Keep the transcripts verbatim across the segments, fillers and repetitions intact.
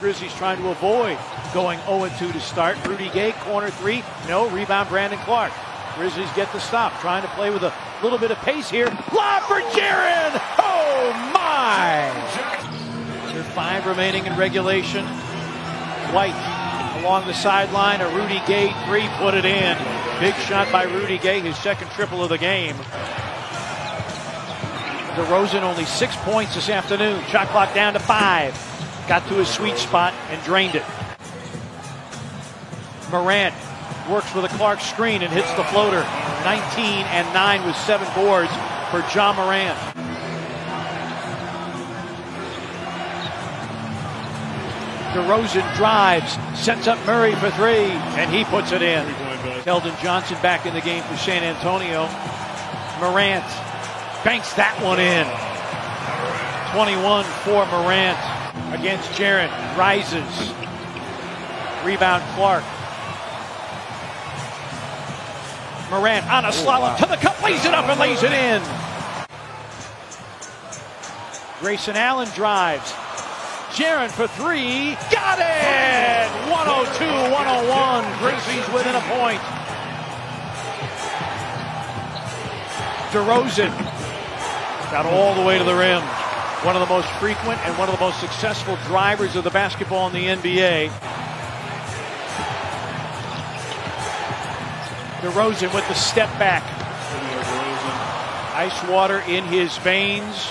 Grizzlies trying to avoid going oh and two to start. Rudy Gay, corner three, no, rebound Brandon Clarke. Grizzlies get the stop, trying to play with a little bit of pace here. Lob for Jaren! Oh my! There are five remaining in regulation. White along the sideline, a Rudy Gay three, put it in. Big shot by Rudy Gay, his second triple of the game. DeRozan only six points this afternoon. Shot clock down to five. Got to his sweet spot and drained it. Morant works with a Clarke screen and hits the floater. nineteen and nine with seven boards for Ja Morant. DeRozan drives, sets up Murray for three, and he puts it in. Keldon Johnson back in the game for San Antonio. Morant banks that one in. twenty-one for Morant. Against Jaren, rises, rebound Clarke. Morant on a slalom, oh, wow, to the cup, lays it up and lays it in. Grayson Allen drives, Jaren for three, got it! one oh two to one oh one, Grizzlies within a point. DeRozan got all the way to the rim. One of the most frequent and one of the most successful drivers of the basketball in the N B A. DeRozan with the step back. Ice water in his veins.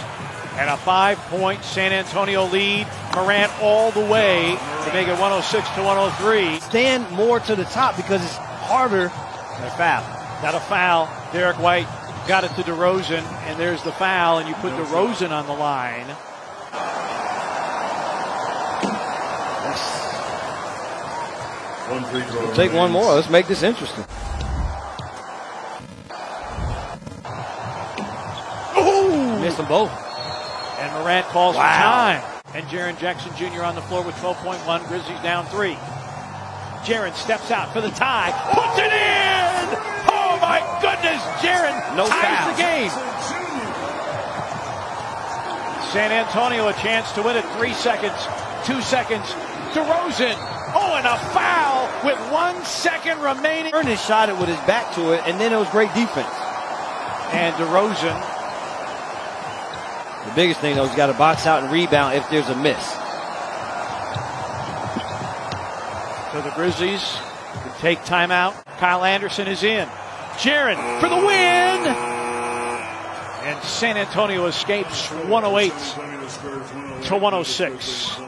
And a five-point San Antonio lead. Morant all the way to make it one oh six to one oh three. Stand more to the top because it's harder. Got a foul. Got a foul. Derrick White got it to DeRozan, and there's the foul, and you put DeRozan on the line. Yes. One free throw. We'll take one more. Let's make this interesting. Ooh! Missed them both. And Morant calls, wow, for time. And Jaren Jackson Junior on the floor with twelve point one. Grizzlies down three. Jaren steps out for the tie. Puts it in! Oh my goodness, Jaren no ties foul. The game. San Antonio a chance to win it. Three seconds, two seconds. DeRozan, oh, and a foul with one second remaining. Ernest shot it with his back to it, and then it was great defense. And DeRozan. The biggest thing, though, is got to box out and rebound if there's a miss. So the Grizzlies can take timeout. Kyle Anderson is in. Jaren for the win! And San Antonio escapes one oh eight to one oh six.